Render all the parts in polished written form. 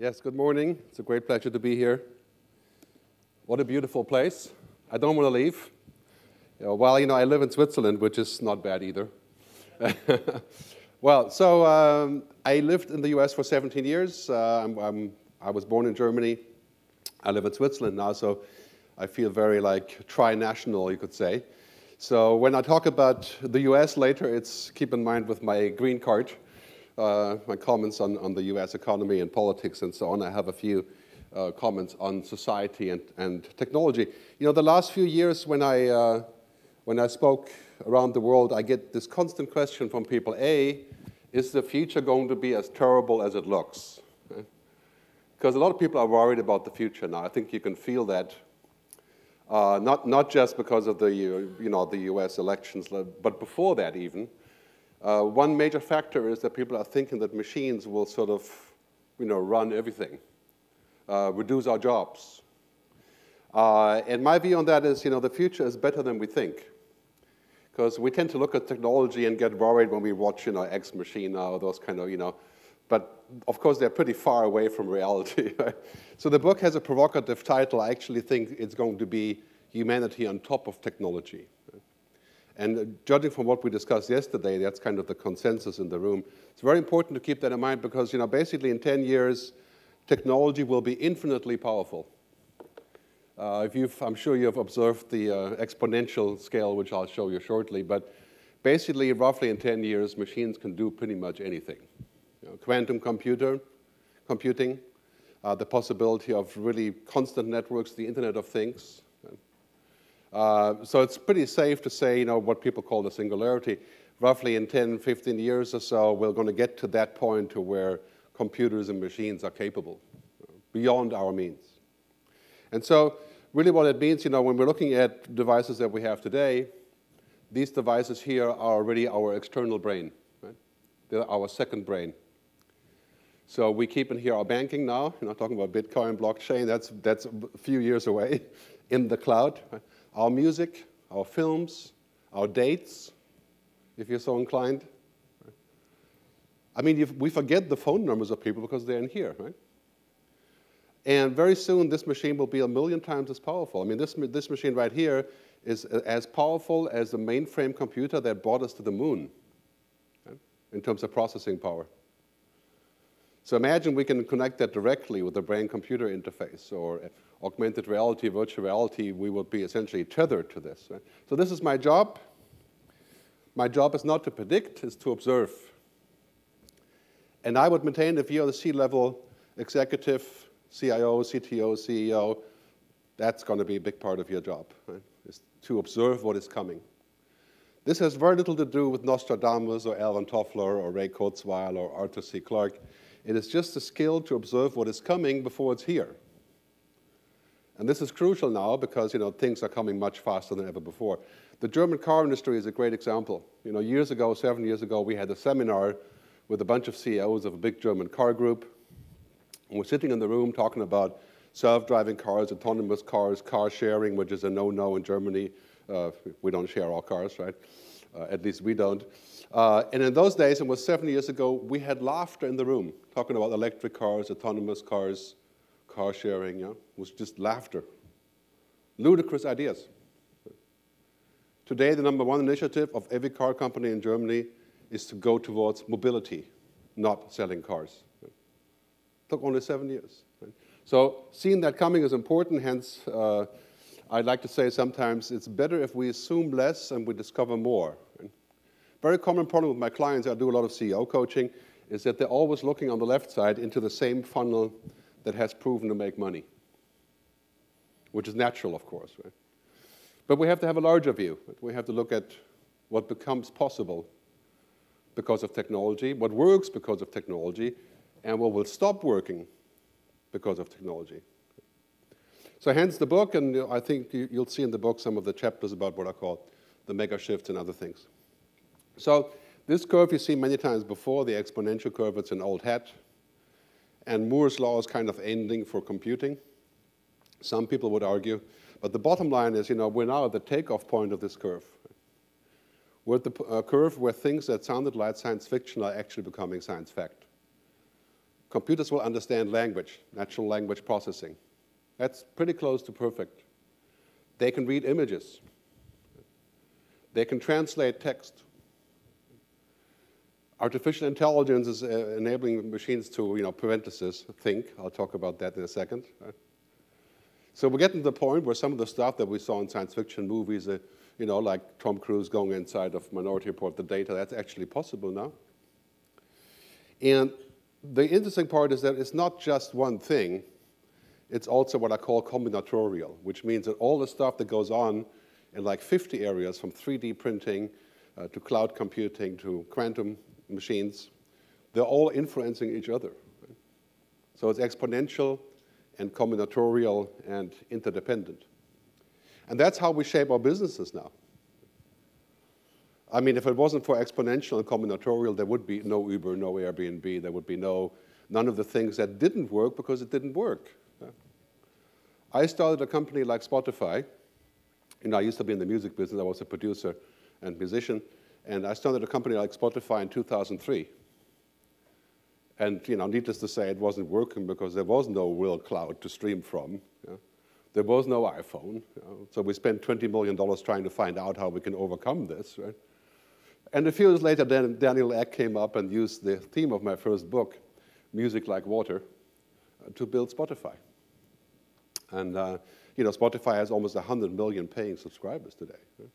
Yes, good morning. It's a great pleasure to be here. What a beautiful place. I don't want to leave. I live in Switzerland, which is not bad either. I lived in the US for 17 years. I was born in Germany. I live in Switzerland now, so I feel very like tri-national, you could say. So when I talk about the US later, it's keep in mind with my green card. My comments on the US economy and politics and so on. I have a few comments on society and technology. You know, the last few years when I spoke around the world, I get this constant question from people, A, is the future going to be as terrible as it looks? Because a lot of people are worried about the future now. I think you can feel that, not just because of the, the US elections, but before that even. One major factor is that people are thinking that machines will sort of, run everything, reduce our jobs. And my view on that is, the future is better than we think. Because we tend to look at technology and get worried when we watch, Ex Machina or those kind of, But, of course, they're pretty far away from reality. Right? So the book has a provocative title. I actually think it's going to be Humanity on Top of Technology. And judging from what we discussed yesterday, that's kind of the consensus in the room. It's very important to keep that in mind because, basically in 10 years, technology will be infinitely powerful. I'm sure you've observed the exponential scale, which I'll show you shortly, but basically, roughly in 10 years, machines can do pretty much anything. Quantum computing, the possibility of really constant networks, the Internet of Things. So it's pretty safe to say, what people call the singularity. Roughly in 10, 15 years or so, we're going to get to that point to where computers and machines are capable, beyond our means. And so really what it means, when we're looking at devices that we have today, these devices here are already our external brain. Right? They're our second brain. So we keep in here our banking now. You're not talking about Bitcoin, blockchain. That's a few years away in the cloud. Right? Our music, our films, our dates, if you're so inclined. Right? I mean, we forget the phone numbers of people because they're in here, right? And very soon, this machine will be 1 million times as powerful. I mean, this machine right here is as powerful as the mainframe computer that brought us to the moon, right? In terms of processing power. So imagine we can connect that directly with the brain-computer interface or augmented reality, virtual reality. We would be essentially tethered to this. Right? So this is my job. My job is not to predict, it's to observe. And I would maintain, if you're the C-level executive, CIO, CTO, CEO, that's going to be a big part of your job, right? Is to observe what is coming. This has very little to do with Nostradamus or Alvin Toffler or Ray Kurzweil or Arthur C. Clarke. It is just a skill to observe what is coming before it's here. And this is crucial now because, things are coming much faster than ever before. The German car industry is a great example. Years ago, 7 years ago, we had a seminar with a bunch of CEOs of a big German car group. And we're sitting in the room talking about self-driving cars, autonomous cars, car sharing, which is a no-no in Germany. We don't share our cars, right? At least we don't. And in those days, it was 7 years ago, we had laughter in the room, talking about electric cars, autonomous cars, car sharing. It was just laughter. Ludicrous ideas. Today, the #1 initiative of every car company in Germany is to go towards mobility, not selling cars. It took only 7 years. So seeing that coming is important, hence I'd like to say sometimes it's better if we assume less and we discover more. Very common problem with my clients, I do a lot of CEO coaching, is that they're always looking on the left side into the same funnel that has proven to make money, which is natural, of course. Right? But we have to have a larger view. We have to look at what becomes possible because of technology, what works because of technology, and what will stop working because of technology. So hence the book, and I think you'll see in the book some of the chapters about what I call the mega shifts and other things. So this curve you see many times before, the exponential curve, it's an old hat. And Moore's law is kind of ending for computing, some people would argue. But the bottom line is, we're now at the takeoff point of this curve. We're at the curve where things that sounded like science fiction are actually becoming science fact. Computers will understand language, natural language processing. That's pretty close to perfect. They can read images. They can translate text. Artificial intelligence is enabling machines to, parentheses, think. I'll talk about that in a second. So we're getting to the point where some of the stuff that we saw in science fiction movies, like Tom Cruise going inside of Minority Report, the data, that's actually possible now. And the interesting part is that it's not just one thing. It's also what I call combinatorial, which means that all the stuff that goes on in like 50 areas, from 3D printing to cloud computing to quantum machines, they're all influencing each other. Right? So it's exponential and combinatorial and interdependent. And that's how we shape our businesses now. I mean, if it wasn't for exponential and combinatorial, there would be no Uber, no Airbnb, there would be none of the things that didn't work because it didn't work. I started a company like Spotify, I used to be in the music business, I was a producer and musician, and I started a company like Spotify in 2003. And needless to say, it wasn't working because there was no real cloud to stream from. There was no iPhone, so we spent $20 million trying to find out how we can overcome this. Right? And a few years later, Daniel Ek came up and used the theme of my first book, Music Like Water, to build Spotify. And Spotify has almost 100 million paying subscribers today. Right?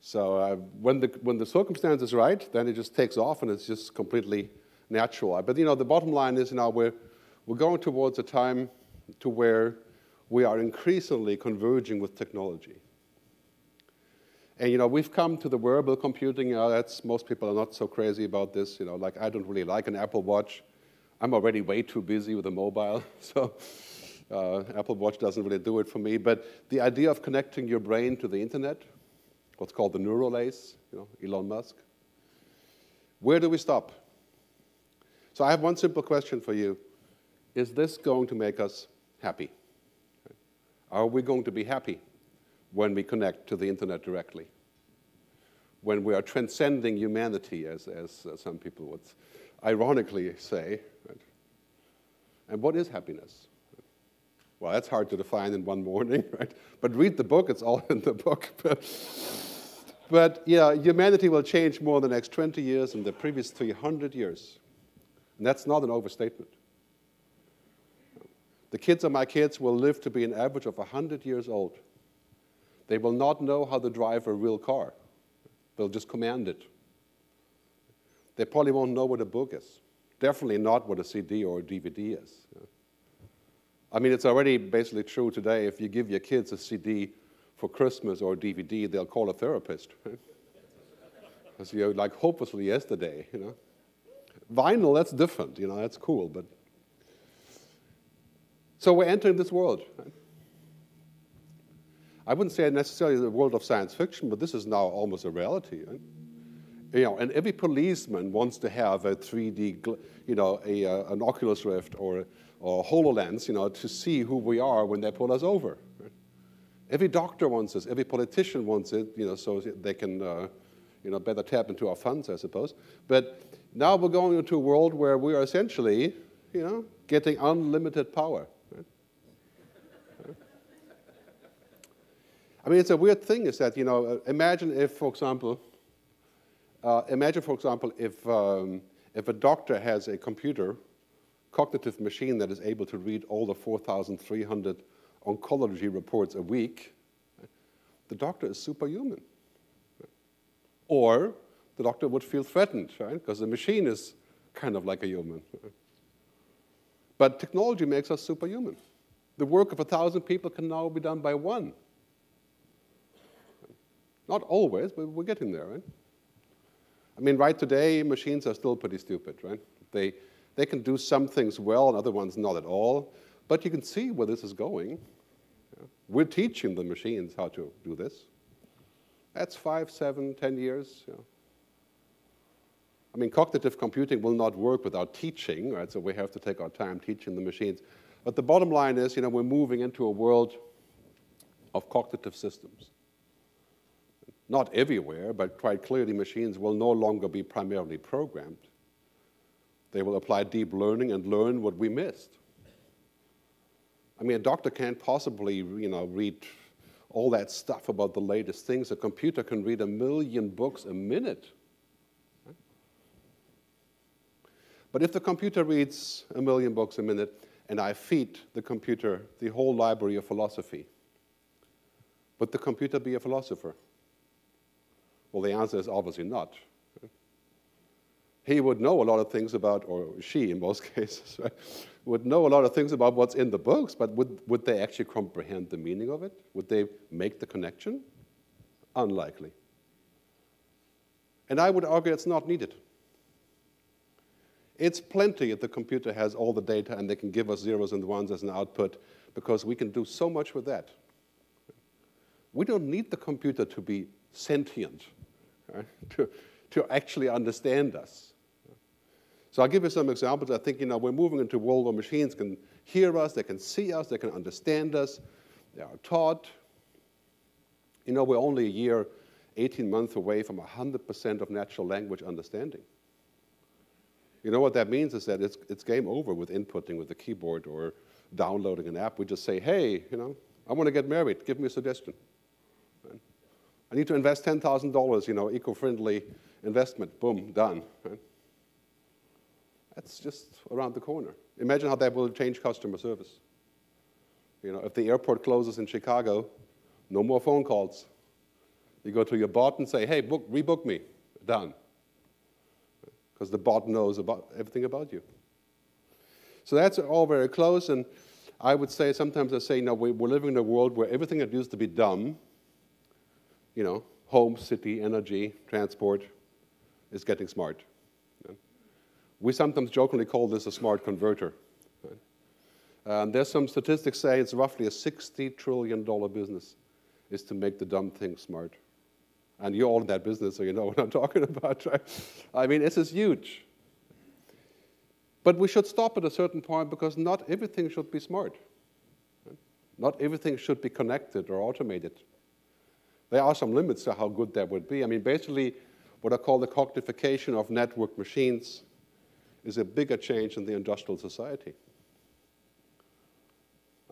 So when the circumstance is right, then it just takes off and it's just completely natural. But the bottom line is we're going towards a time to where we are increasingly converging with technology. And we've come to the wearable computing. Most people are not so crazy about this. Like I don't really like an Apple Watch. I'm already way too busy with a mobile, so Apple Watch doesn't really do it for me. But the idea of connecting your brain to the internet, what's called the neural lace, Elon Musk. Where do we stop? So I have one simple question for you. Is this going to make us happy? Are we going to be happy when we connect to the internet directly? When we are transcending humanity, as some people would ironically say. Right? And what is happiness? Well, that's hard to define in one morning, right? But read the book, it's all in the book. But yeah, humanity will change more in the next 20 years than the previous 300 years. And that's not an overstatement. The kids of my kids will live to be an average of 100 years old. They will not know how to drive a real car. They'll just command it. They probably won't know what a book is. Definitely not what a CD or a DVD is. I mean, it's already basically true today. If you give your kids a CD for Christmas or a DVD, they'll call a therapist. Right? Because you're like hopelessly yesterday, Vinyl, that's different, that's cool. But so we're entering this world. Right? I wouldn't say necessarily the world of science fiction, but this is now almost a reality. Right? And every policeman wants to have a 3D, an Oculus Rift or HoloLens, to see who we are when they pull us over. Right? Every doctor wants this. Every politician wants it, so they can, better tap into our funds, I suppose. But now we're going into a world where we are essentially, getting unlimited power. Right? I mean, it's a weird thing is that, imagine, for example, if a doctor has a computer cognitive machine that is able to read all the 4,300 oncology reports a week, the doctor is superhuman. Or the doctor would feel threatened, right? Because the machine is kind of like a human. But technology makes us superhuman. The work of 1,000 people can now be done by one. Not always, but we're getting there, right? I mean, right today, machines are still pretty stupid, right? They can do some things well and other ones not at all. But you can see where this is going. We're teaching the machines how to do this. That's 5, 7, 10 years. I mean, cognitive computing will not work without teaching, right? So we have to take our time teaching the machines. But the bottom line is, we're moving into a world of cognitive systems. Not everywhere, but quite clearly machines will no longer be primarily programmed. They will apply deep learning and learn what we missed. I mean, a doctor can't possibly, read all that stuff about the latest things. A computer can read 1 million books a minute. But if the computer reads 1 million books a minute, and I feed the computer the whole library of philosophy, would the computer be a philosopher? Well, the answer is obviously not. He would know a lot of things about, or she in most cases, right, would know a lot of things about what's in the books, but would they actually comprehend the meaning of it? Would they make the connection? Unlikely. And I would argue it's not needed. It's plenty if the computer has all the data and they can give us zeros and ones as an output, because we can do so much with that. We don't need the computer to be sentient, right, to actually understand us. So I'll give you some examples. I think we're moving into a world where machines can hear us, they can see us, they can understand us, they are taught. We're only a year, 18 months away from 100% of natural language understanding. What that means is that it's game over with inputting with the keyboard or downloading an app. We just say, hey, I want to get married. Give me a suggestion. Right? I need to invest $10,000, eco-friendly investment. Boom, done. Right? That's just around the corner. Imagine how that will change customer service. If the airport closes in Chicago, no more phone calls. You go to your bot and say, hey, rebook me. Done. Because the bot knows about everything about you. So that's all very close, and I would say, sometimes I say, we're living in a world where everything that used to be dumb, home, city, energy, transport, is getting smart. We sometimes jokingly call this a smart converter. There's some statistics say it's roughly a $60 trillion business is to make the dumb things smart. And you're all in that business, so you know what I'm talking about, right? I mean, this is huge. But we should stop at a certain point, because not everything should be smart. Not everything should be connected or automated. There are some limits to how good that would be. I mean, basically, what I call the cognification of networked machines is a bigger change in the industrial society.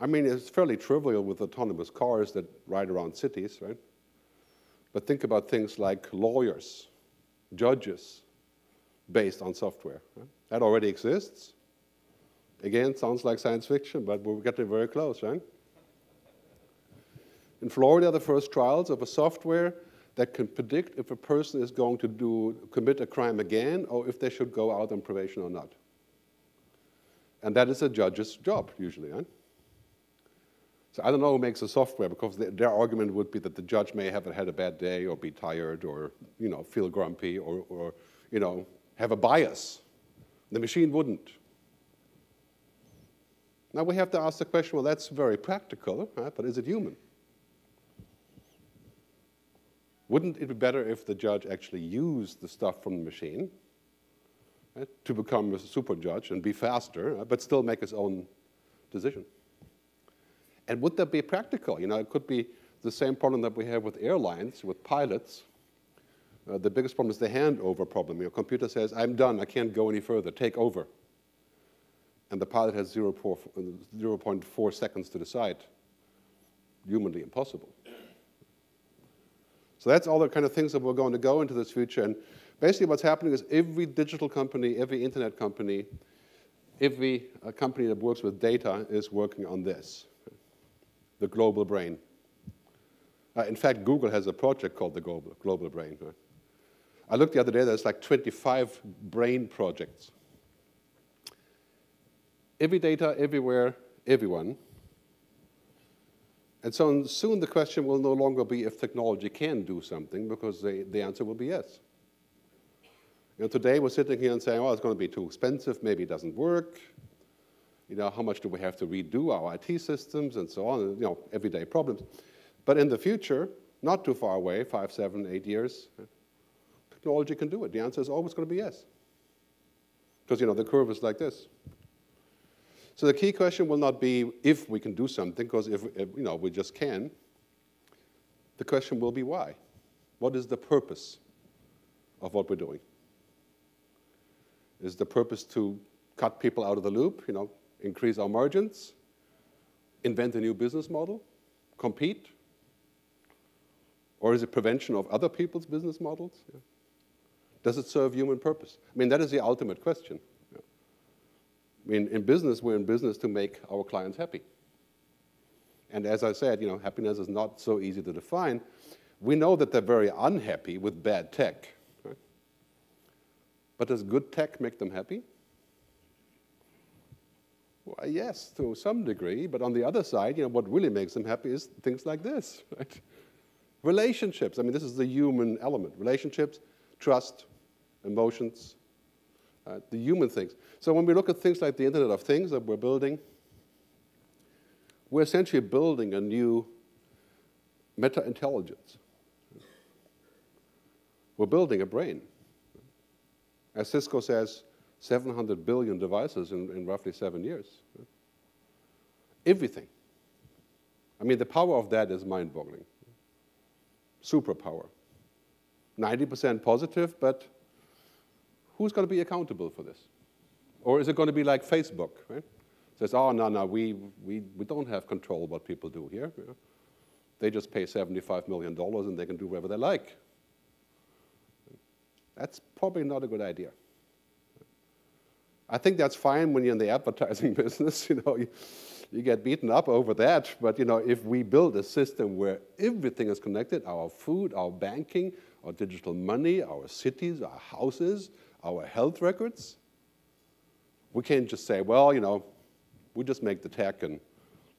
I mean, it's fairly trivial with autonomous cars that ride around cities, right? But think about things like lawyers, judges, based on software. Right? That already exists. Again, sounds like science fiction, but we're getting very close, right? In Florida, the first trials of a software that can predict if a person is going to commit a crime again, or if they should go out on probation or not. And that is a judge's job, usually, right? So I don't know who makes the software, because their argument would be that the judge may have had a bad day, or be tired, or feel grumpy, or have a bias. The machine wouldn't. Now we have to ask the question, well, that's very practical, right? But is it human? Wouldn't it be better if the judge actually used the stuff from the machine, right, to become a super judge and be faster, right, but still make his own decision? And would that be practical? It could be the same problem that we have with airlines, with pilots. The biggest problem is the handover problem. Your computer says, I'm done, I can't go any further, take over. And the pilot has 0.4 seconds to decide. Humanly impossible. So that's all the kind of things that we're going to go into this future. And basically what's happening is every digital company, every internet company, every company that works with data is working on this. The global brain. In fact, Google has a project called the global brain. Right? I looked the other day, there's like 25 brain projects. Every data, everywhere, everyone. And so soon the question will no longer be if technology can do something, because the answer will be yes. Today we're sitting here and saying, oh, it's going to be too expensive, maybe it doesn't work. How much do we have to redo our IT systems and so on, everyday problems. But in the future, not too far away, 5, 7, 8 years, technology can do it. The answer is always going to be yes. Because, the curve is like this. So the key question will not be if we can do something, because if we just can. The question will be why. What is the purpose of what we're doing? Is the purpose to cut people out of the loop, you know, increase our margins, invent a new business model, compete? Or is it prevention of other people's business models? Yeah. Does it serve human purpose? I mean, that is the ultimate question. Yeah. I mean, in business, we're in business to make our clients happy. And as I said, you know, happiness is not so easy to define. We know that they're very unhappy with bad tech. Right? But does good tech make them happy? Well, yes, to some degree. But on the other side, you know, what really makes them happy is things like this. Right? Relationships, I mean, this is the human element. Relationships, trust, emotions, the human things. So when we look at things like the Internet of Things that we're building, we're essentially building a new meta-intelligence. We're building a brain. As Cisco says, 700 billion devices in roughly 7 years. Everything. I mean, the power of that is mind-boggling. Superpower. 90% positive, but who's going to be accountable for this? Or is it going to be like Facebook, right? Says, oh, no, no, we don't have control what people do here. You know? They just pay $75 million and they can do whatever they like. That's probably not a good idea. I think that's fine when you're in the advertising business. You know, you get beaten up over that. But you know, if we build a system where everything is connected, our food, our banking, our digital money, our cities, our houses, our health records, we can't just say, well, you know, we just make the tech and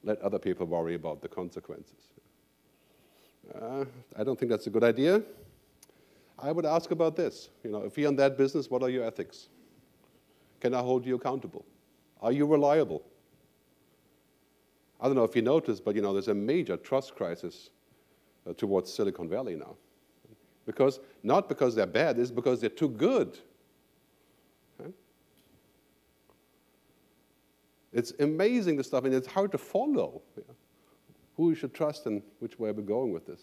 let other people worry about the consequences. I don't think that's a good idea. I would ask about this. You know, if you're in that business, what are your ethics? Can I hold you accountable? Are you reliable? I don't know if you noticed, but you know, there's a major trust crisis towards Silicon Valley now. Because, not because they're bad, it's because they're too good. Right? It's amazing, the stuff, and it's hard to follow. You know, who you should trust and which way we're going with this.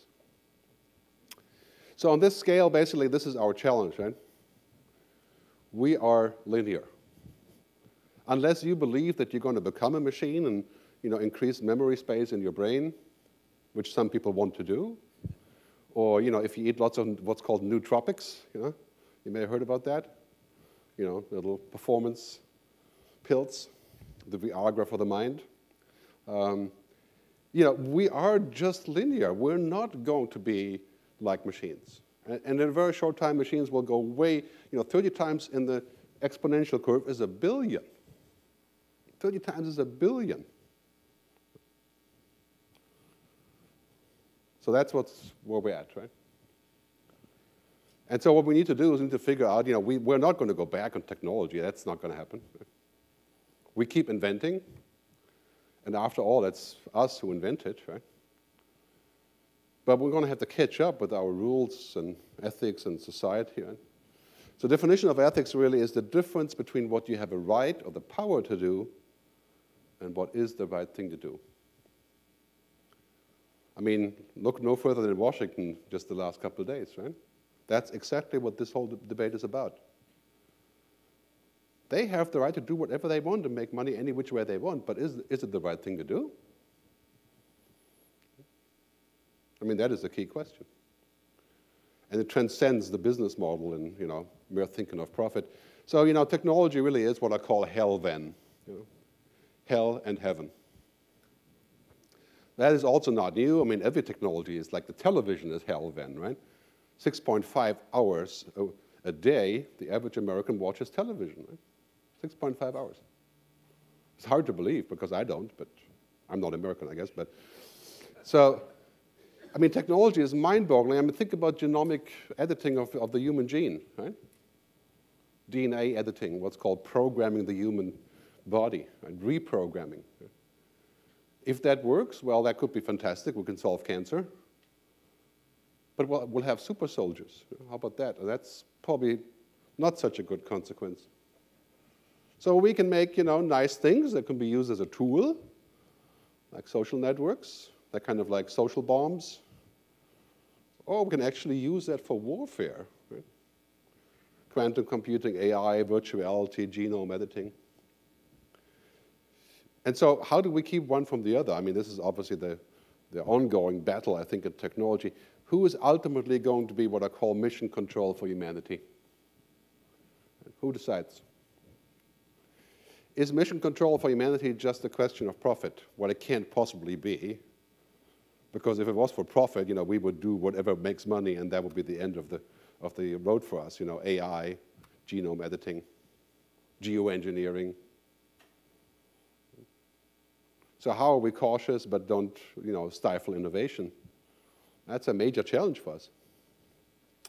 So on this scale, basically, this is our challenge, right? We are linear. Unless you believe that you're going to become a machine and, you know, increase memory space in your brain, which some people want to do, or, you know, if you eat lots of what's called nootropics, you know, you may have heard about that, you know, little performance pills, the Viagra for the mind. You know, we are just linear. We're not going to be like machines. And in a very short time, machines will go way, you know, 30 times in the exponential curve is a billion. 30 times is a billion. So that's where we're at, right? And so what we need to do is we need to figure out, you know, we're not going to go back on technology. That's not going to happen. We keep inventing. And after all, it's us who invent it, right? But we're going to have to catch up with our rules and ethics and society. Right? So the definition of ethics really is the difference between what you have a right or the power to do and what is the right thing to do. I mean, look no further than Washington just the last couple of days, right? That's exactly what this whole debate is about. They have the right to do whatever they want and make money any which way they want, but is it the right thing to do? I mean, that is the key question. And it transcends the business model and, you know, mere thinking of profit. So, you know, technology really is what I call hell-ven, you know? Hell and heaven. That is also not new. I mean, every technology is like the television is hell-ven, right? 6.5 hours a day, the average American watches television, right? 6.5 hours. It's hard to believe because I don't, but I'm not American, I guess. But so, I mean, technology is mind-boggling. I mean, think about genomic editing of the human gene, right? DNA editing, what's called programming the human body, right? Reprogramming. Right? If that works, well, that could be fantastic. We can solve cancer. But we'll have super soldiers. How about that? That's probably not such a good consequence. So we can make, you know, nice things that can be used as a tool, like social networks. They're kind of like social bombs. Or we can actually use that for warfare. Right? quantum computing, AI, virtuality, genome editing. And so how do we keep one from the other? I mean, this is obviously the ongoing battle, I think, in technology. Who is ultimately going to be what I call mission control for humanity? Who decides? Is mission control for humanity just a question of profit? Well, it can't possibly be, because if it was for profit, you know, we would do whatever makes money, and that would be the end of the road for us. You know, AI, genome editing, geoengineering. So how are we cautious but don't, you know, stifle innovation? That's a major challenge for us.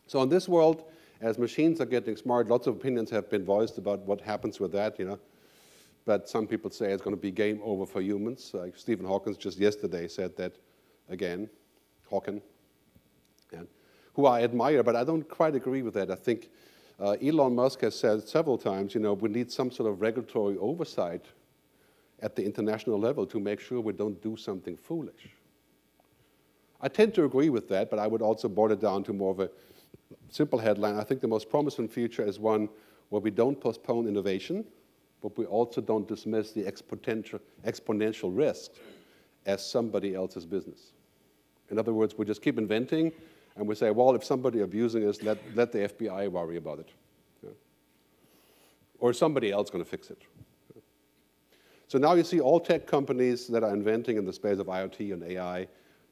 So in this world, as machines are getting smart, lots of opinions have been voiced about what happens with that, you know. But some people say it's going to be game over for humans. Like Stephen Hawking just yesterday said that again, who I admire, but I don't quite agree with that. I think Elon Musk has said several times, you know, we need some sort of regulatory oversight at the international level to make sure we don't do something foolish. I tend to agree with that, but I would also boil it down to more of a simple headline. I think the most promising future is one where we don't postpone innovation, but we also don't dismiss the exponential risk as somebody else's business. In other words, we just keep inventing, and we say, well, if somebody abusing us, let the FBI worry about it. Yeah. Or somebody else going to fix it. Yeah. So now you see all tech companies that are inventing in the space of IoT and AI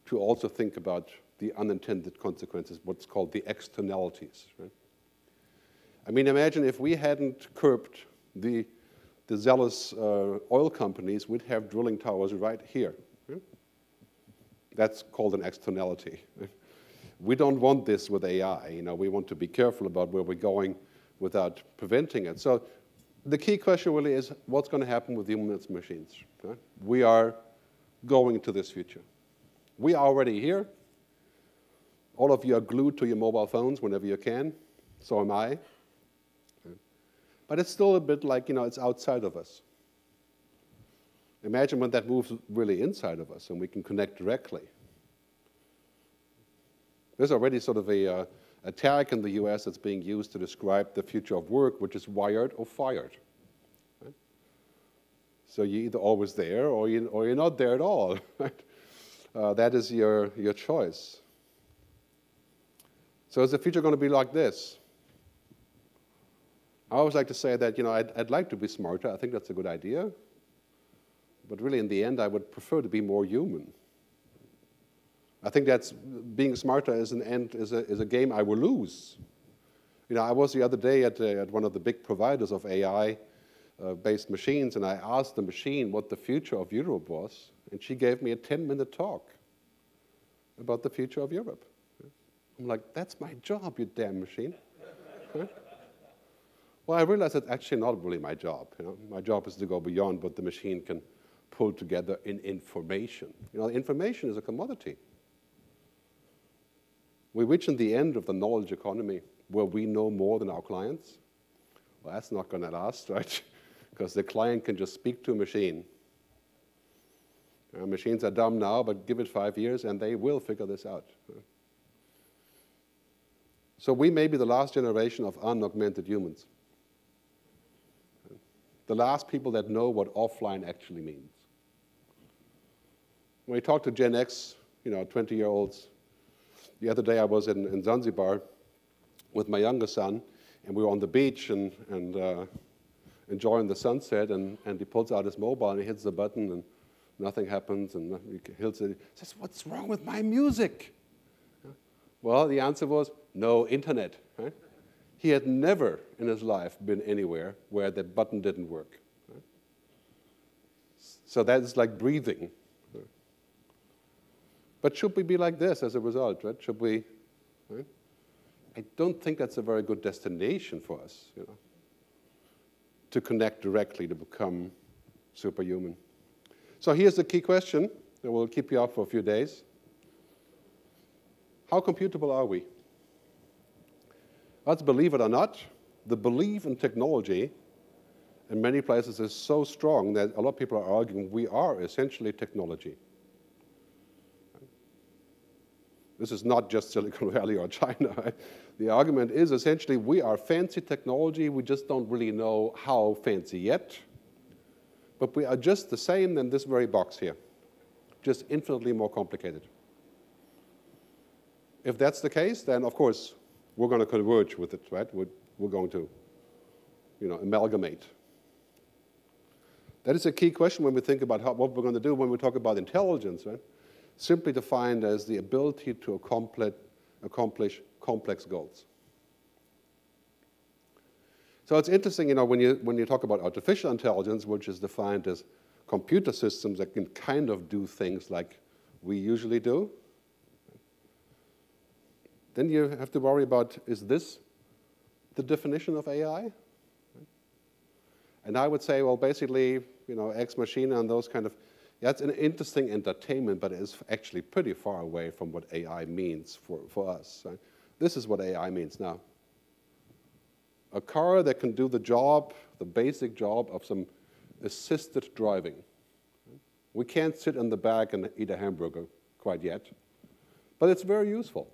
to also think about the unintended consequences, what's called the externalities. Right? I mean, imagine if we hadn't curbed the zealous oil companies, would have drilling towers right here. That's called an externality. We don't want this with AI. You know, we want to be careful about where we're going without preventing it. So the key question really is, what's going to happen with humans and machines? Right? We are going to this future. We are already here. All of you are glued to your mobile phones whenever you can. So am I. But it's still a bit like, you know, it's outside of us. Imagine when that moves really inside of us and we can connect directly. There's already sort of a tag in the US that's being used to describe the future of work, which is wired or fired. Right? So you're either always there or, you're not there at all. Right? That is your choice. So is the future going to be like this? I always like to say that, you know, I'd like to be smarter. I think that's a good idea. But really, in the end, I would prefer to be more human. I think that's being smarter is an end is a game I will lose. You know, I was the other day at one of the big providers of AI-based machines, and I asked the machine what the future of Europe was, and she gave me a 10-minute talk about the future of Europe. I'm like, that's my job, you damn machine. Well, I realized that's actually not really my job. You know? My job is to go beyond what the machine can pull together in information. You know, information is a commodity. We're reaching the end of the knowledge economy where we know more than our clients. Well, that's not going to last, right? Because the client can just speak to a machine. Machines are dumb now, but give it 5 years and they will figure this out. So we may be the last generation of unaugmented humans. The last people that know what offline actually means. When we talk to Gen X, you know, 20-year-olds, the other day I was in Zanzibar with my younger son, and we were on the beach and enjoying the sunset, and he pulls out his mobile and he hits the button, and nothing happens, and he says, "What's wrong with my music?" Well, the answer was, no internet. Right? He had never in his life been anywhere where the button didn't work. Right? So that is like breathing. Right? But should we be like this as a result? Right? Should we? Right? I don't think that's a very good destination for us, you know, to connect directly, to become superhuman. So here's the key question that will keep you up for a few days. How computable are we? Let's believe it or not, the belief in technology in many places is so strong that a lot of people are arguing we are essentially technology. This is not just Silicon Valley or China. Right? The argument is essentially we are fancy technology. We just don't really know how fancy yet. But we are just the same than this very box here, just infinitely more complicated. If that's the case, then, of course, we're going to converge with it. Right? We're going to amalgamate. That is a key question when we think about what we're going to do when we talk about intelligence. Right? Simply defined as the ability to accomplish complex goals. So it's interesting, when you talk about artificial intelligence, which is defined as computer systems that can kind of do things like we usually do, then you have to worry about, is this the definition of AI? And I would say, well, basically, Ex Machina and those kind of, that's an interesting entertainment, but it is actually pretty far away from what AI means for us. Right? This is what AI means now. A car that can do the job, the basic job of some assisted driving. We can't sit in the back and eat a hamburger quite yet, but it's very useful.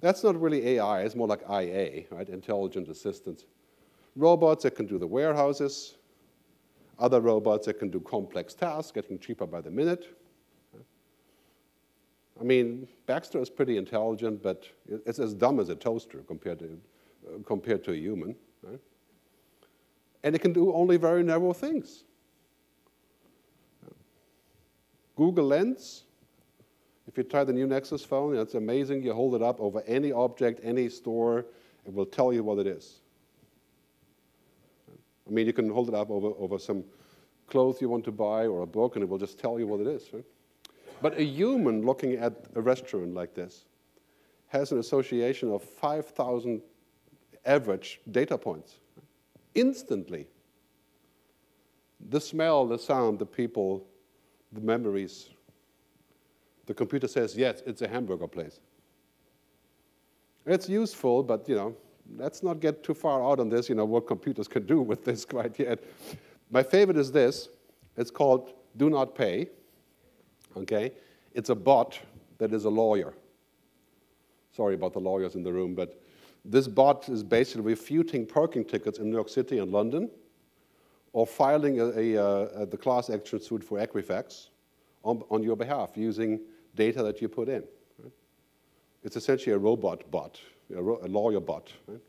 That's not really AI, it's more like IA, right? Intelligent assistance. Robots that can do the warehouses, other robots that can do complex tasks, getting cheaper by the minute. I mean, Baxter is pretty intelligent, but it's as dumb as a toaster compared to a human. Right? And it can do only very narrow things. Google Lens, if you try the new Nexus phone, it's amazing. You hold it up over any object, any store, it will tell you what it is. I mean, you can hold it up over some clothes you want to buy or a book, and it will just tell you what it is. Right? But a human looking at a restaurant like this has an association of 5,000 average data points. Right? Instantly. The smell, the sound, the people, the memories. The computer says, yes, it's a hamburger place. It's useful, but, let's not get too far out on this, what computers can do with this quite yet. My favorite is this. It's called Do Not Pay. Okay? It's a bot that is a lawyer. Sorry about the lawyers in the room, but this bot is basically refuting parking tickets in New York City and London, or filing the class action suit for Equifax on your behalf using data that you put in. Right? It's essentially a robot bot. A lawyer bot. Right?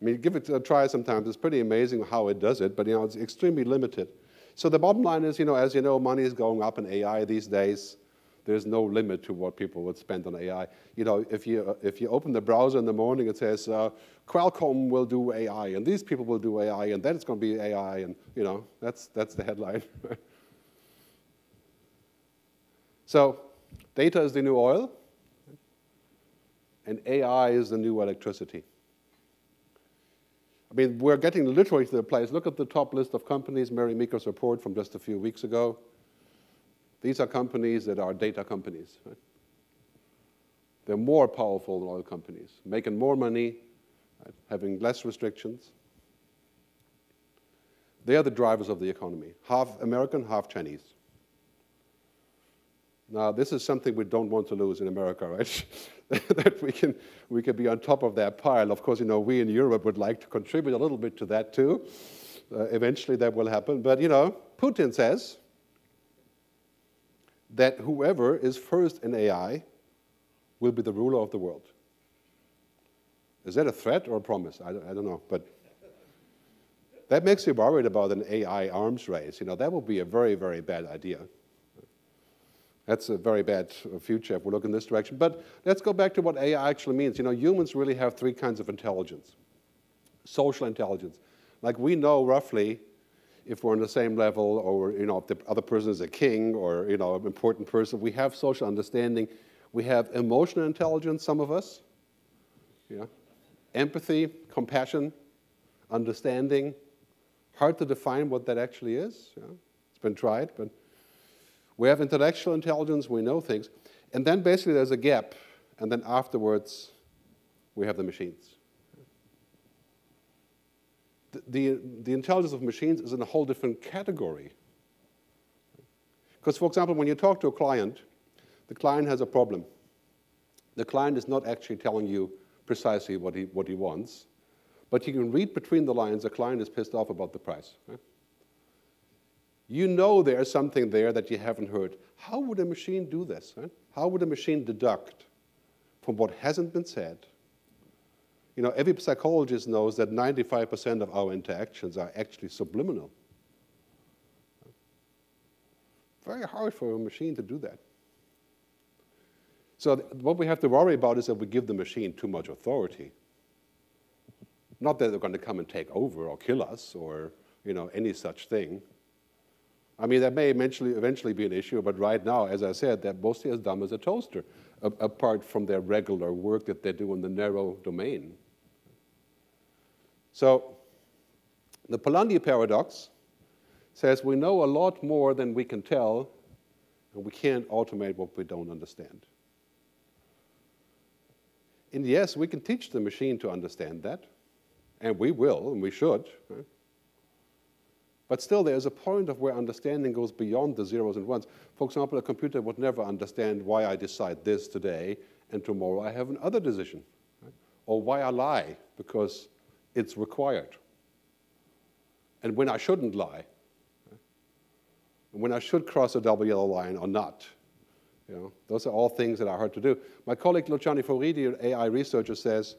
I mean, give it a try sometimes. It's pretty amazing how it does it, but it's extremely limited. So the bottom line is, as you know, money is going up in AI these days. There's no limit to what people would spend on AI. If you open the browser in the morning, it says Qualcomm will do AI, and these people will do AI, and then it's going to be AI, and that's the headline. So, data is the new oil. And AI is the new electricity. I mean, we're getting literally to the place. Look at the top list of companies, Mary Meeker's report from just a few weeks ago. These are companies that are data companies. Right? They're more powerful than oil companies, making more money, right? Having less restrictions. They are the drivers of the economy, half American, half Chinese. Now, this is something we don't want to lose in America, right? That we can be on top of that pile. Of course, we in Europe would like to contribute a little bit to that too. Eventually that will happen. But, Putin says that whoever is first in AI will be the ruler of the world. Is that a threat or a promise? I don't know. But that makes me worried about an AI arms race. That would be a very, very bad idea. That's a very bad future if we look in this direction. But let's go back to what AI actually means. Humans really have three kinds of intelligence. Social intelligence. Like we know roughly if we're on the same level or, if the other person is a king or, an important person. We have social understanding. We have emotional intelligence, some of us. Yeah. Empathy, compassion, understanding. Hard to define what that actually is. Yeah. It's been tried, but we have intellectual intelligence, we know things, and then basically there's a gap, and then afterwards we have the machines. The intelligence of machines is in a whole different category. Because, for example, when you talk to a client, the client has a problem. The client is not actually telling you precisely what he wants, but you can read between the lines the client is pissed off about the price. Right? You know there's something there that you haven't heard. How would a machine do this? Right? How would a machine deduct from what hasn't been said? You know, every psychologist knows that 95% of our interactions are actually subliminal. Very hard for a machine to do that. So what we have to worry about is that we give the machine too much authority. Not that they're going to come and take over or kill us or, you know, any such thing. I mean, that may eventually be an issue, but right now, as I said, they're mostly as dumb as a toaster, apart from their regular work that they do in the narrow domain. So the Polanyi paradox says we know a lot more than we can tell, and we can't automate what we don't understand. And yes, we can teach the machine to understand that, and we will, and we should. Right? But still, there's a point of where understanding goes beyond the zeros and ones. For example, a computer would never understand why I decide this today, and tomorrow I have another decision. Right? Or why I lie, because it's required. And when I shouldn't lie. Right? And when I should cross a double yellow line or not. You know, those are all things that are hard to do. My colleague Luciano Floridi, an AI researcher, says,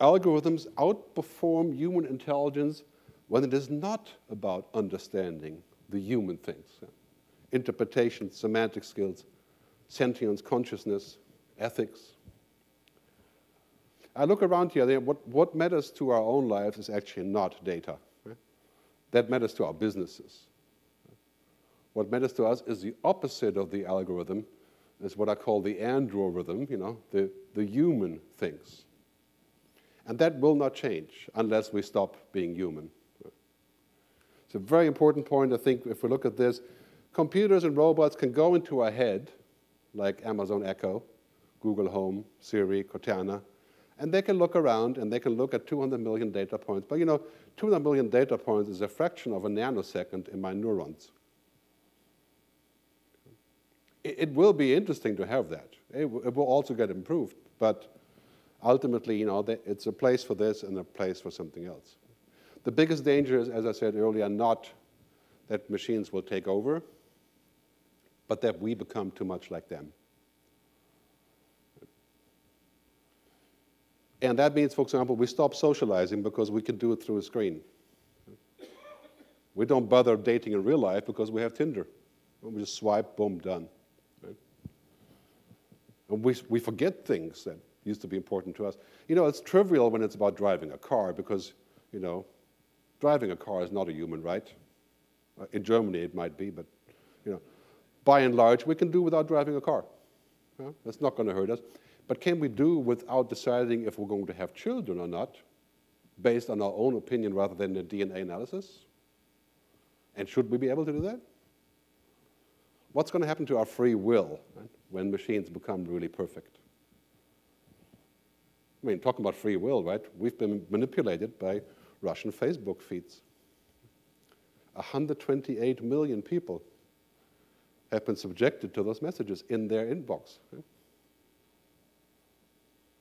algorithms outperform human intelligence when it is not about understanding the human things. Interpretation, semantic skills, sentience, consciousness, ethics. I look around here, what matters to our own lives is actually not data. Right? That matters to our businesses. What matters to us is the opposite of the algorithm, is what I call the andro-rhythm, you know, the human things. And that will not change unless we stop being human. It's a very important point, I think, if we look at this. Computers and robots can go into our head, like Amazon Echo, Google Home, Siri, Cortana, and they can look around and they can look at 200 million data points. But you know, 200 million data points is a fraction of a nanosecond in my neurons. It will be interesting to have that. It will also get improved, but ultimately, you know, it's a place for this and a place for something else. The biggest danger is, as I said earlier, not that machines will take over, but that we become too much like them. And that means, for example, we stop socializing because we can do it through a screen. We don't bother dating in real life because we have Tinder. We just swipe, boom, done. Right? And we forget things that used to be important to us. You know, it's trivial when it's about driving a car because, you know, driving a car is not a human right. In Germany it might be, but, you know, by and large we can do without driving a car. Yeah? That's not going to hurt us. But can we do without deciding if we're going to have children or not based on our own opinion rather than a DNA analysis? And should we be able to do that? What's going to happen to our free will, right, when machines become really perfect? I mean, talking about free will, right? We've been manipulated by Russian Facebook feeds. 128 million people have been subjected to those messages in their inbox. Right?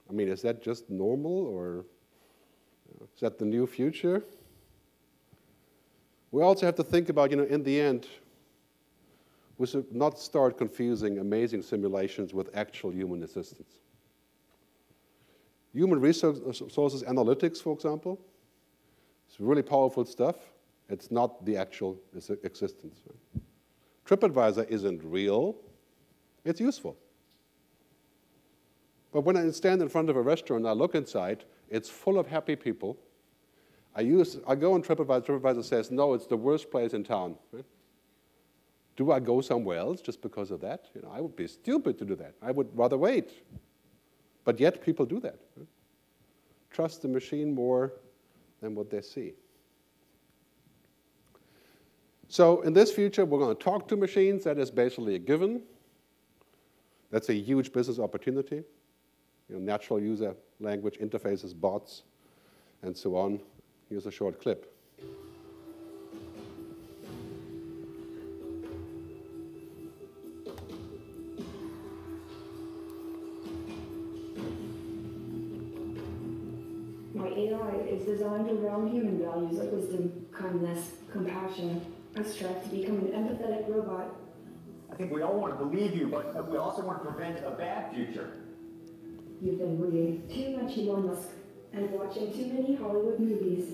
I mean, is that just normal, or is that the new future? We also have to think about, you know, in the end, we should not start confusing amazing simulations with actual human assistance. Human resources analytics, for example, it's really powerful stuff. It's not the actual existence. Right? TripAdvisor isn't real. It's useful. But when I stand in front of a restaurant and I look inside, it's full of happy people. I go on TripAdvisor, TripAdvisor says, no, it's the worst place in town. Right? Do I go somewhere else just because of that? You know, I would be stupid to do that. I would rather wait. But yet people do that. Right? Trust the machine more than what they see. So in this future, we're going to talk to machines. That is basically a given. That's a huge business opportunity. You know, natural user language interfaces, bots, and so on. Here's a short clip. my AI is designed around human values like wisdom, kindness, compassion, and strive to become an empathetic robot. I think we all want to believe you, but we also want to prevent a bad future. You've been reading too much Elon Musk and watching too many Hollywood movies.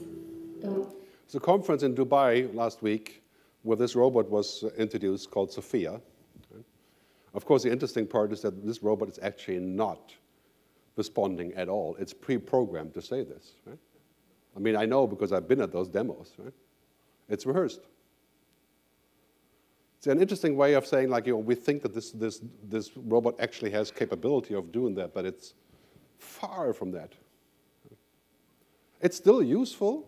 Don't. There's a conference in Dubai last week where this robot was introduced called Sophia. Of course, the interesting part is that this robot is actually not responding at all. It's pre-programmed to say this. Right? I mean, I know because I've been at those demos. Right? It's rehearsed. It's an interesting way of saying, like, you know, we think that this robot actually has capability of doing that, but it's far from that. It's still useful.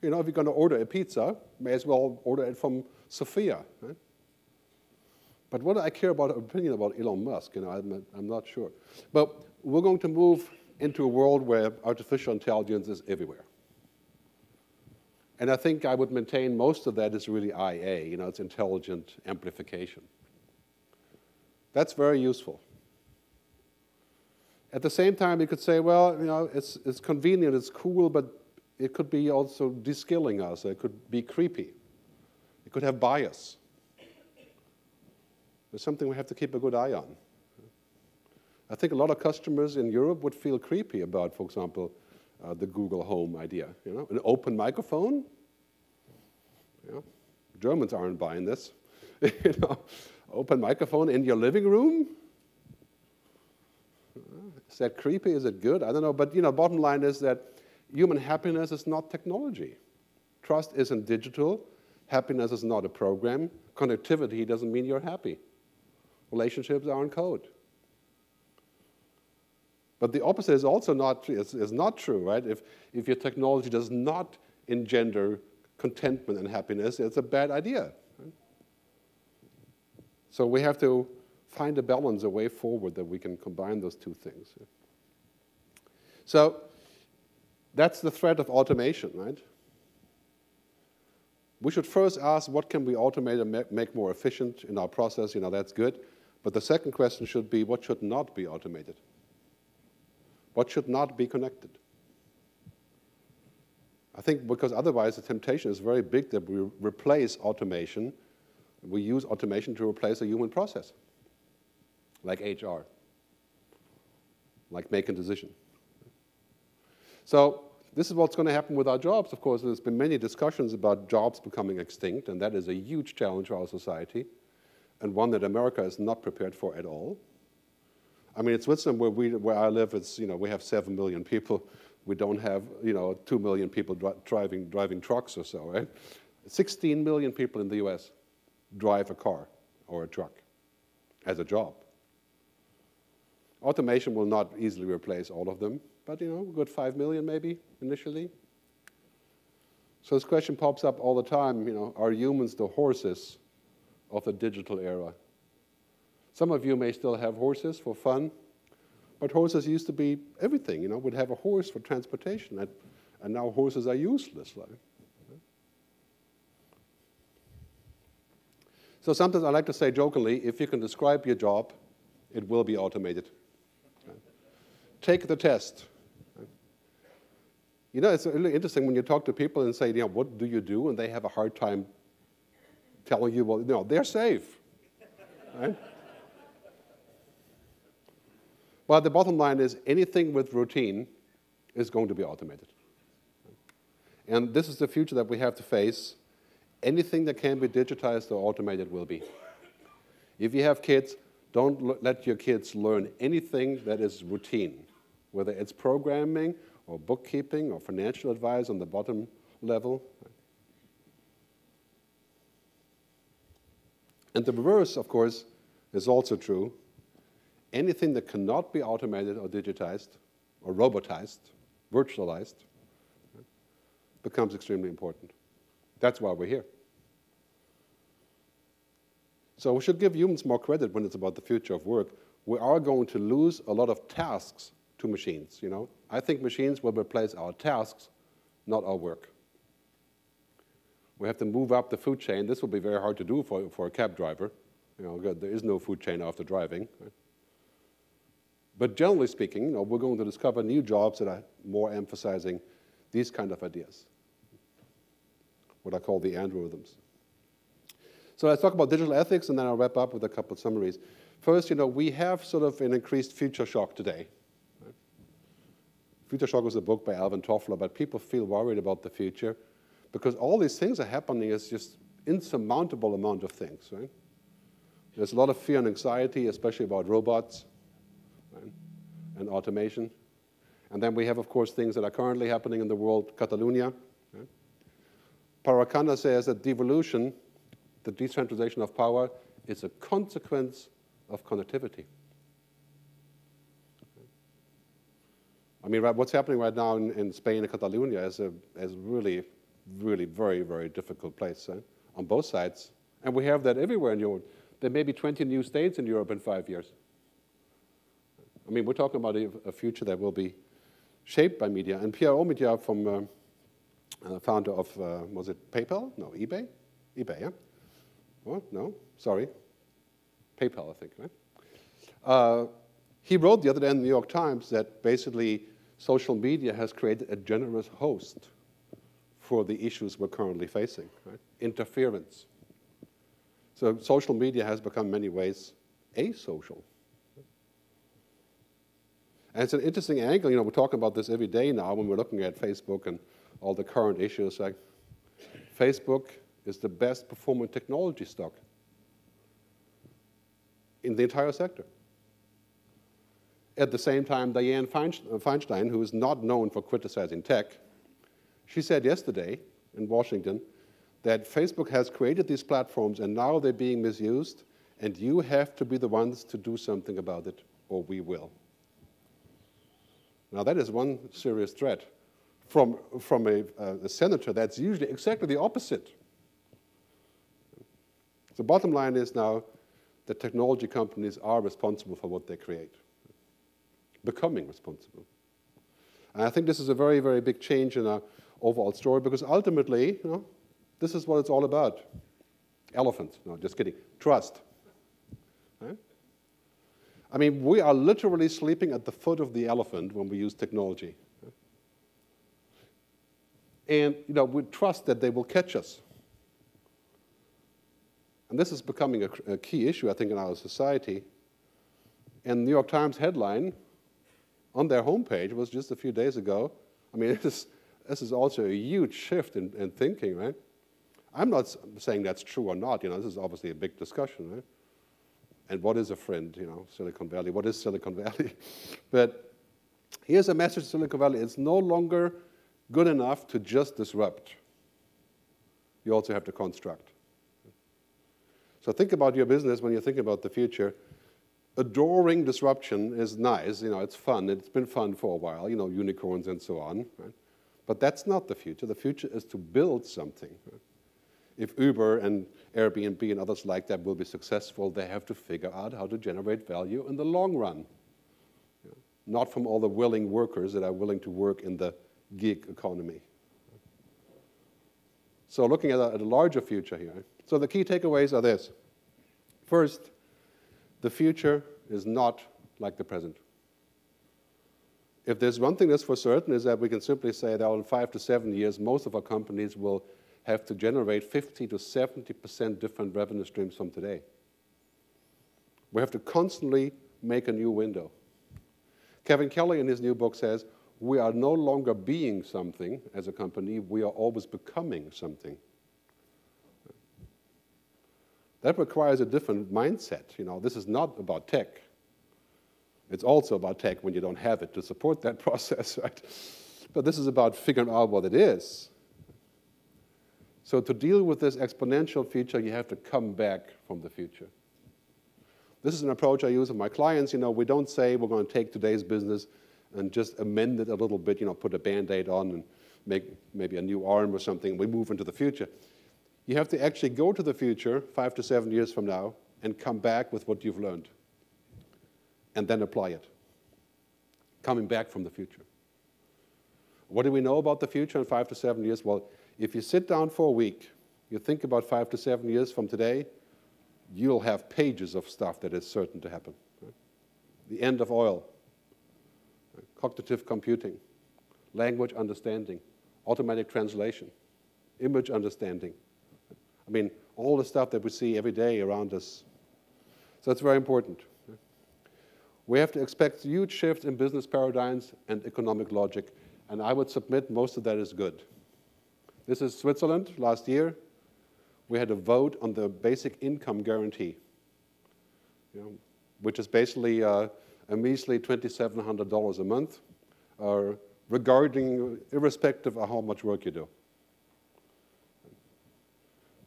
You know, if you're going to order a pizza, may as well order it from Sophia. Right? But what do I care about an opinion about Elon Musk? You know, I'm not sure. But we're going to move into a world where artificial intelligence is everywhere. And I think I would maintain most of that is really IA. You know, it's intelligent amplification. That's very useful. At the same time, you could say, well, you know, it's convenient, it's cool, but it could be also de-skilling us. It could be creepy. It could have bias. It's something we have to keep a good eye on. I think a lot of customers in Europe would feel creepy about, for example, the Google Home idea. You know, an open microphone. You know, Germans aren't buying this. You know, open microphone in your living room. Is that creepy? Is it good? I don't know. But you know, bottom line is that human happiness is not technology. Trust isn't digital. Happiness is not a program. Connectivity doesn't mean you're happy. Relationships are in code. But the opposite is also not true, is not true, right? If your technology does not engender contentment and happiness, it's a bad idea. Right? So we have to find a balance, a way forward that we can combine those two things. So that's the threat of automation, right? We should first ask, what can we automate and make more efficient in our process? You know, that's good. But the second question should be, what should not be automated? What should not be connected? I think because otherwise the temptation is very big that we replace automation. We use automation to replace a human process, like HR, like making decisions. So this is what's going to happen with our jobs, of course. There's been many discussions about jobs becoming extinct, and that is a huge challenge for our society, and one that America is not prepared for at all. I mean, in Switzerland, where I live, it's, you know, we have 7 million people. We don't have, you know, 2 million people driving trucks or so, right? 16 million people in the US drive a car or a truck as a job. Automation will not easily replace all of them. But, you know, a good 5 million maybe initially. So this question pops up all the time, you know, are humans the horses of the digital era? Some of you may still have horses for fun, but horses used to be everything, you know. We'd have a horse for transportation, and now horses are useless. Right? So sometimes I like to say jokingly, if you can describe your job, it will be automated. Right? Take the test. You know, it's really interesting when you talk to people and say, you know, what do you do? And they have a hard time telling you, well, you know, they're safe. Right? Well, the bottom line is anything with routine is going to be automated. And this is the future that we have to face. Anything that can be digitized or automated will be. If you have kids, don't let your kids learn anything that is routine, whether it's programming, or bookkeeping, or financial advice on the bottom level. And the reverse, of course, is also true. Anything that cannot be automated or digitized, or robotized, virtualized, becomes extremely important. That's why we're here. So we should give humans more credit when it's about the future of work. We are going to lose a lot of tasks to machines, you know. I think machines will replace our tasks, not our work. We have to move up the food chain. This will be very hard to do for a cab driver. You know, there is no food chain after driving. Right? But generally speaking, we're going to discover new jobs that are more emphasizing these kind of ideas, what I call the androisms. So let's talk about digital ethics, and then I'll wrap up with a couple of summaries. First, we have sort of an increased future shock today. Right? Future Shock was a book by Alvin Toffler, but people feel worried about the future because all these things are happening is just insurmountable amount of things. Right? There's a lot of fear and anxiety, especially about robots and automation. And then we have, of course, things that are currently happening in the world, Catalonia. Right? Paracana says that devolution, the decentralization of power, is a consequence of connectivity. Okay. I mean, what's happening right now in Spain and Catalonia is really, really very, very difficult place on both sides. And we have that everywhere in Europe. There may be 20 new states in Europe in 5 years. I mean, we're talking about a future that will be shaped by media. And Pierre Omidyar, from founder of, was it PayPal? No, eBay? eBay, yeah? What? No, sorry. PayPal, I think, right? He wrote the other day in the New York Times that basically social media has created a generous host for the issues we're currently facing, right? Interference. So social media has become, in many ways, asocial. And it's an interesting angle. We're talking about this every day now when we're looking at Facebook and all the current issues. Like Facebook is the best performing technology stock in the entire sector. At the same time, Dianne Feinstein, who is not known for criticizing tech, she said yesterday in Washington that Facebook has created these platforms and now they're being misused, and you have to be the ones to do something about it, or we will. Now that is one serious threat from a senator that's usually exactly the opposite. The bottom line is now that technology companies are responsible for what they create, becoming responsible. And I think this is a very, very big change in our overall story because ultimately, this is what it's all about. Elephant, no, just kidding, trust. Right? I mean, we are literally sleeping at the foot of the elephant when we use technology. And we trust that they will catch us. And this is becoming a key issue, I think, in our society. And the New York Times headline on their homepage was just a few days ago. I mean, this is also a huge shift in thinking, right? I'm not saying that's true or not. This is obviously a big discussion, right? And what is a friend, Silicon Valley? What is Silicon Valley? But here's a message to Silicon Valley. It's no longer good enough to just disrupt. You also have to construct. So think about your business when you think about the future. Adoring disruption is nice. It's fun. It's been fun for a while, unicorns and so on. Right? But that's not the future. The future is to build something. Right? If Uber and Airbnb and others like that will be successful, they have to figure out how to generate value in the long run, not from all the willing workers that are willing to work in the gig economy. So looking at a larger future here. So the key takeaways are this. First, the future is not like the present. If there's one thing that's for certain is that we can simply say that in 5 to 7 years, most of our companies will have to generate 50 to 70% different revenue streams from today. We have to constantly make a new window. Kevin Kelly in his new book says, we are no longer being something as a company, we are always becoming something. That requires a different mindset. This is not about tech. It's also about tech when you don't have it to support that process, right? But this is about figuring out what it is. So to deal with this exponential future, you have to come back from the future. This is an approach I use with my clients. We don't say we're going to take today's business and just amend it a little bit, put a Band-Aid on and make maybe a new arm or something, and we move into the future. You have to actually go to the future 5 to 7 years from now and come back with what you've learned and then apply it, coming back from the future. What do we know about the future in 5 to 7 years? Well, if you sit down for a week, you think about 5 to 7 years from today, you'll have pages of stuff that is certain to happen. Right? The end of oil, cognitive computing, language understanding, automatic translation, image understanding. I mean, all the stuff that we see every day around us. So that's very important. We have to expect huge shifts in business paradigms and economic logic, and I would submit most of that is good. This is Switzerland. Last year, we had a vote on the basic income guarantee, which is basically a measly $2,700 a month, irrespective of how much work you do.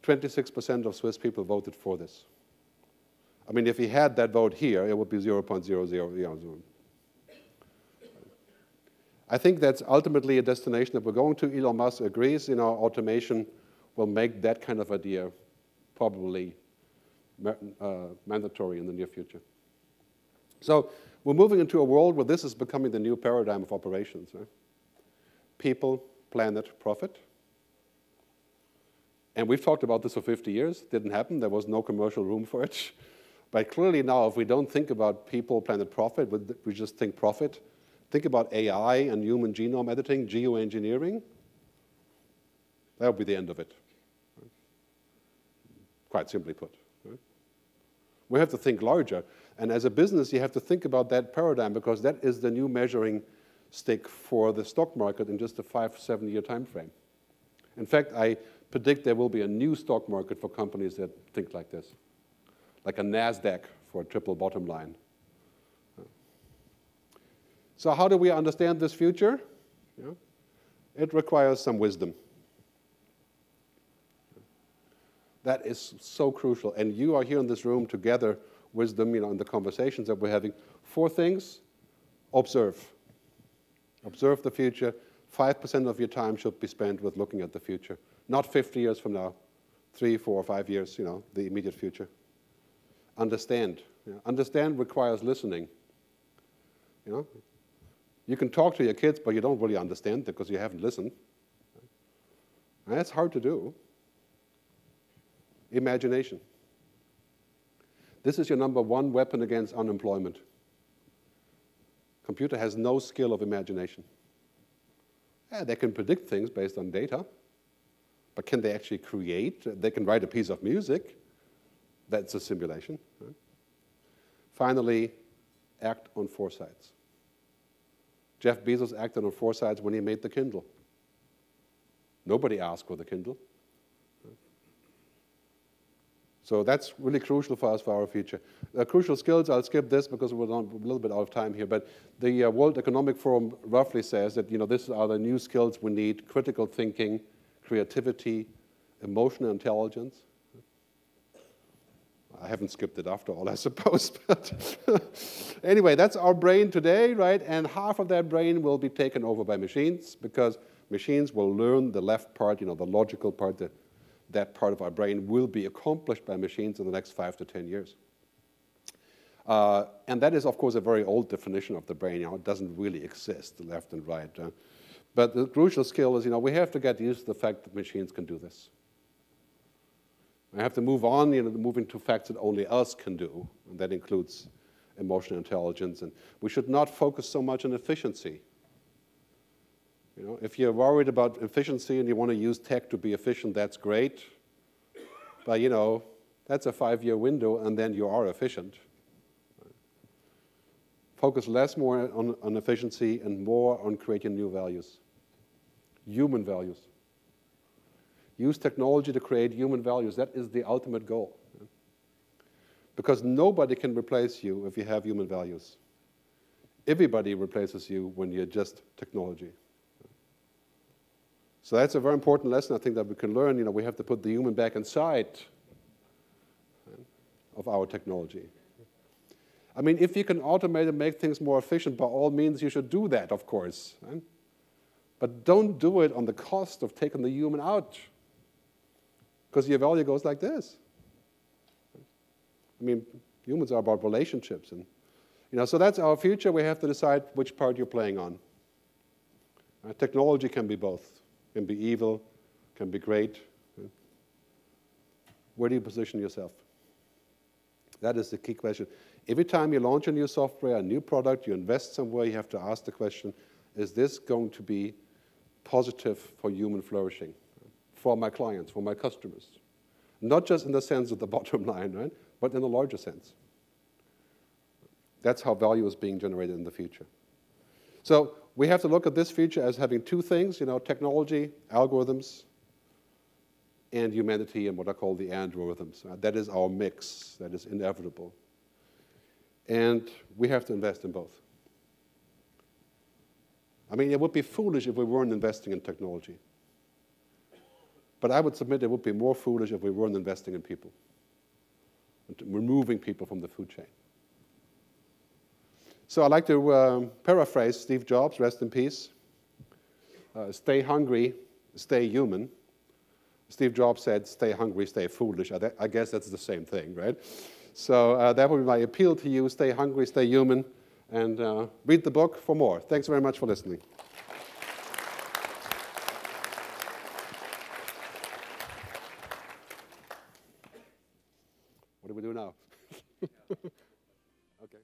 26% of Swiss people voted for this. I mean, if he had that vote here, it would be 0.00. I think that's ultimately a destination that we're going to. Elon Musk agrees. Automation will make that kind of idea probably mandatory in the near future. So we're moving into a world where this is becoming the new paradigm of operations. Right? People, planet, profit. And we've talked about this for 50 years. Didn't happen. There was no commercial room for it. But clearly now, if we don't think about people, planet, profit, we just think profit. Think about AI and human genome editing, geoengineering. That will be the end of it, quite simply put. We have to think larger. And as a business, you have to think about that paradigm, because that is the new measuring stick for the stock market in just a 5 to 7 year time frame. In fact, I predict there will be a new stock market for companies that think like this, like a NASDAQ for a triple bottom line. So how do we understand this future? It requires some wisdom. That is so crucial. And you are here in this room to gather wisdom in the conversations that we're having. 4 things: observe. Observe the future. 5% of your time should be spent with looking at the future. Not 50 years from now, 3, 4, or 5 years, the immediate future. Understand. Understand requires listening. You can talk to your kids, but you don't really understand them because you haven't listened. And that's hard to do. Imagination. This is your #1 weapon against unemployment. Computer has no skill of imagination. Yeah, they can predict things based on data, but can they actually create? They can write a piece of music. That's a simulation. Right? Finally, act on foresights. Jeff Bezos acted on foresights when he made the Kindle. Nobody asked for the Kindle. So that's really crucial for us, for our future. Crucial skills, I'll skip this because we're a little bit out of time here, but the World Economic Forum roughly says that these are the new skills we need: critical thinking, creativity, emotional intelligence. I haven't skipped it after all, I suppose. But anyway, that's our brain today, right? And half of that brain will be taken over by machines, because machines will learn the left part, the logical part, that part of our brain will be accomplished by machines in the next 5 to 10 years. And that is, of course, a very old definition of the brain. It doesn't really exist, left and right. But the crucial skill is, we have to get used to the fact that machines can do this. I have to move on, moving to facts that only us can do, and that includes emotional intelligence. And we should not focus so much on efficiency. If you're worried about efficiency and you want to use tech to be efficient, that's great. But, that's a 5-year window, and then you are efficient. Focus less more on efficiency and more on creating new values, human values. Use technology to create human values. That is the ultimate goal. Because nobody can replace you if you have human values. Everybody replaces you when you're just technology. So that's a very important lesson, I think, that we can learn. We have to put the human back inside of our technology. I mean, if you can automate and make things more efficient, by all means, you should do that, of course. But don't do it on the cost of taking the human out, because your value goes like this. I mean, humans are about relationships. And, so that's our future. We have to decide which part you're playing on. Technology can be both. Can be evil, can be great. Where do you position yourself? That is the key question. Every time you launch a new software, a new product, you invest somewhere, you have to ask the question, is this going to be positive for human flourishing, for my clients, for my customers? Not just in the sense of the bottom line, right? But in a larger sense. That's how value is being generated in the future. So we have to look at this future as having two things, technology, algorithms, and humanity and what I call the androids. That is our mix. That is inevitable. And we have to invest in both. I mean, it would be foolish if we weren't investing in technology. But I would submit it would be more foolish if we weren't investing in people, removing people from the food chain. So I like to paraphrase Steve Jobs, rest in peace. Stay hungry, stay human. Steve Jobs said, stay hungry, stay foolish. I guess that's the same thing, right? So that would be my appeal to you. Stay hungry, stay human, and read the book for more. Thanks very much for listening. What do we do now? Okay.